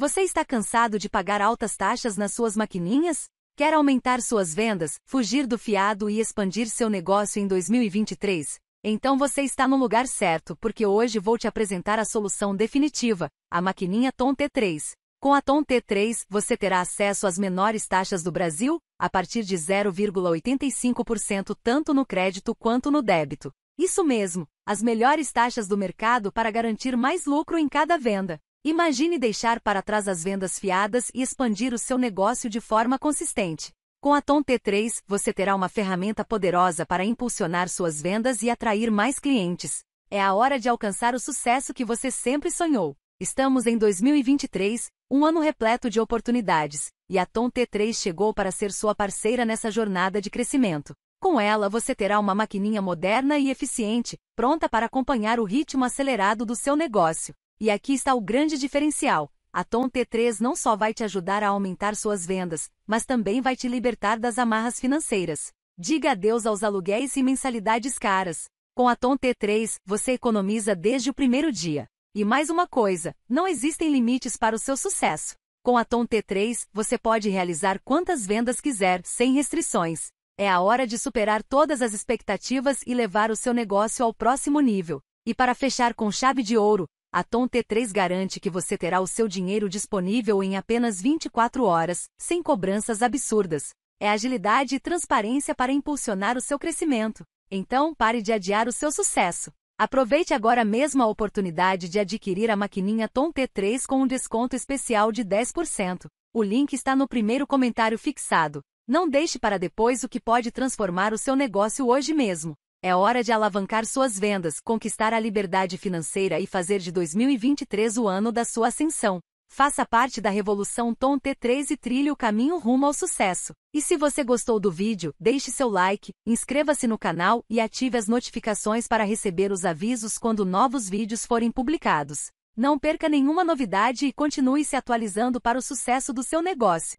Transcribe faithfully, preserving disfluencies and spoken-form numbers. Você está cansado de pagar altas taxas nas suas maquininhas? Quer aumentar suas vendas, fugir do fiado e expandir seu negócio em dois mil e vinte e três? Então você está no lugar certo, porque hoje vou te apresentar a solução definitiva, a maquininha Ton T três. Com a Ton T três, você terá acesso às menores taxas do Brasil, a partir de zero vírgula oitenta e cinco por cento tanto no crédito quanto no débito. Isso mesmo, as melhores taxas do mercado para garantir mais lucro em cada venda. Imagine deixar para trás as vendas fiadas e expandir o seu negócio de forma consistente. Com a Ton T três, você terá uma ferramenta poderosa para impulsionar suas vendas e atrair mais clientes. É a hora de alcançar o sucesso que você sempre sonhou. Estamos em dois mil e vinte e três, um ano repleto de oportunidades, e a Ton T três chegou para ser sua parceira nessa jornada de crescimento. Com ela, você terá uma maquininha moderna e eficiente, pronta para acompanhar o ritmo acelerado do seu negócio. E aqui está o grande diferencial. A Ton T três não só vai te ajudar a aumentar suas vendas, mas também vai te libertar das amarras financeiras. Diga adeus aos aluguéis e mensalidades caras. Com a Ton T três, você economiza desde o primeiro dia. E mais uma coisa, não existem limites para o seu sucesso. Com a Ton T três, você pode realizar quantas vendas quiser, sem restrições. É a hora de superar todas as expectativas e levar o seu negócio ao próximo nível. E para fechar com chave de ouro, a Ton T três garante que você terá o seu dinheiro disponível em apenas vinte e quatro horas, sem cobranças absurdas. É agilidade e transparência para impulsionar o seu crescimento. Então, pare de adiar o seu sucesso. Aproveite agora mesmo a oportunidade de adquirir a maquininha Ton T três com um desconto especial de dez por cento. O link está no primeiro comentário fixado. Não deixe para depois o que pode transformar o seu negócio hoje mesmo. É hora de alavancar suas vendas, conquistar a liberdade financeira e fazer de dois mil e vinte e três o ano da sua ascensão. Faça parte da revolução Ton T três e trilhe o caminho rumo ao sucesso. E se você gostou do vídeo, deixe seu like, inscreva-se no canal e ative as notificações para receber os avisos quando novos vídeos forem publicados. Não perca nenhuma novidade e continue se atualizando para o sucesso do seu negócio.